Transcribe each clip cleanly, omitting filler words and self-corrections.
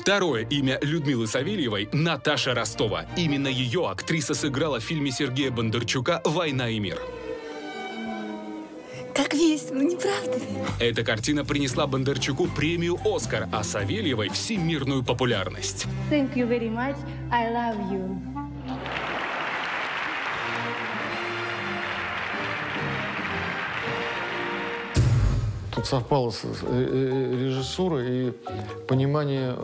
Второе имя Людмилы Савельевой – Наташа Ростова. Именно ее актриса сыграла в фильме Сергея Бондарчука «Война и мир». Как весело, не правда ли? Эта картина принесла Бондарчуку премию «Оскар», а Савельевой – всемирную популярность. Thank you very much. I love you. Тут совпало с режиссурой и понимание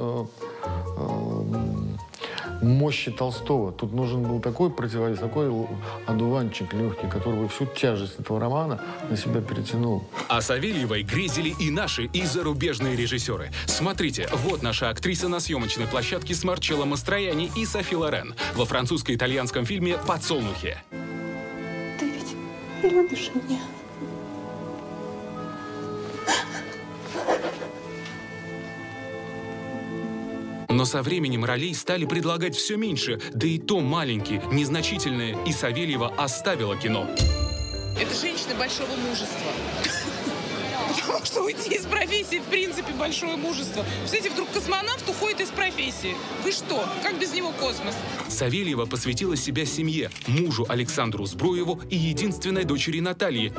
мощи Толстого. Тут нужен был такой противовес, такой одуванчик легкий, который бы всю тяжесть этого романа на себя перетянул. А Савельевой грезили и наши, и зарубежные режиссеры. Смотрите, вот наша актриса на съемочной площадке с Марчелло Мастроянни и Софи Лорен во французско-итальянском фильме «Подсолнухи». Ты ведь любишь меня. Но со временем ролей стали предлагать все меньше, да и то маленькие, незначительные, и Савельева оставила кино. Это женщина большого мужества. Потому что уйти из профессии, в принципе, большое мужество. Представляете, вдруг космонавт уходит из профессии. Вы что? Как без него космос? Савельева посвятила себя семье, мужу Александру Збруеву и единственной дочери Натальи.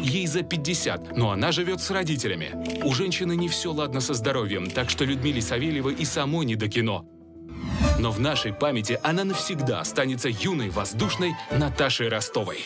Ей за 50, но она живет с родителями. У женщины не все ладно со здоровьем, так что Людмиле Савельевой и самой не до кино. Но в нашей памяти она навсегда останется юной, воздушной Наташей Ростовой.